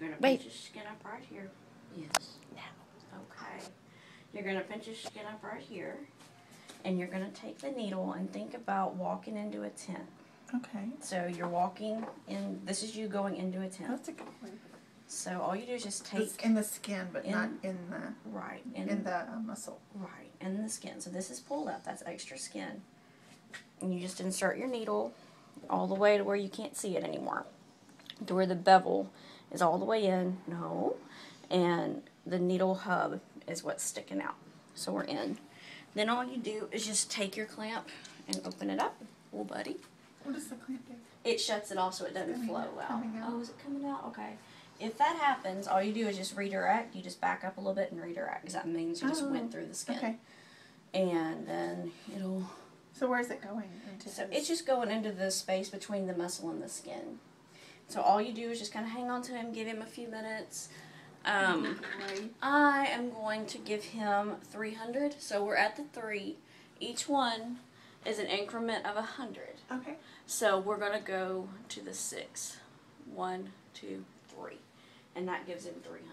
you're going to pinch your skin up right here. Yes. Now. Okay. You're going to pinch your skin up right here, and you're going to take the needle and think about walking into a tent. Okay. So you're walking in, this is you going into a tent. That's a good one. So all you do is just take... in the skin, but not in the... Right. In the muscle. Right, in the skin. So this is pulled up, that's extra skin. And you just insert your needle all the way to where you can't see it anymore. To where the bevel is all the way in. No. And the needle hub is what's sticking out. So we're in. Then all you do is just take your clamp and open it up. Oh, buddy. What does the clamp do? It shuts it off so it doesn't flow out. Oh, is it coming out? Okay. If that happens, all you do is just redirect. You just back up a little bit and redirect, because that means you just went through the skin. Okay. And then it'll... So where is it going? Into so it's just going into the space between the muscle and the skin. So all you do is just kind of hang on to him, give him a few minutes. I am going to give him 300. So we're at the 3. Each one is an increment of 100. Okay. So we're going to go to the 6. 1, 2, 3. And that gives him 300.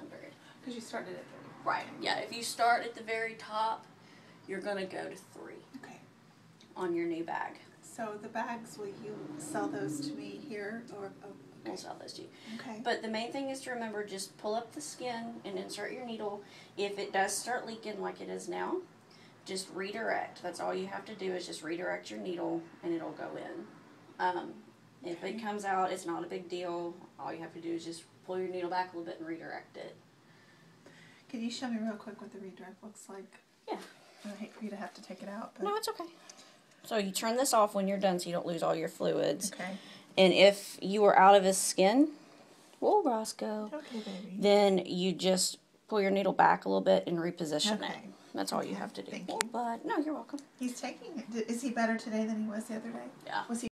Because you started at 3. Right. Yeah, if you start at the very top, you're going to go to 3. Okay. On your new bag. So the bags, will you sell those to me here? Or we'll sell those to you. Okay. But the main thing is to remember, just pull up the skin and insert your needle. If it does start leaking like it is now, just redirect. That's all you have to do is just redirect your needle and it'll go in. If it comes out, it's not a big deal. All you have to do is just pull your needle back a little bit and redirect it. Can you show me real quick what the redirect looks like? Yeah. I hate for you to have to take it out. But no, it's okay. So you turn this off when you're done so you don't lose all your fluids. Okay. And if you were out of his skin, whoa, Roscoe, okay, baby. Then you just pull your needle back a little bit and reposition it. That's all you have to do. Thank you. But no, you're welcome. He's taking it. Is he better today than he was the other day? Yeah. Was he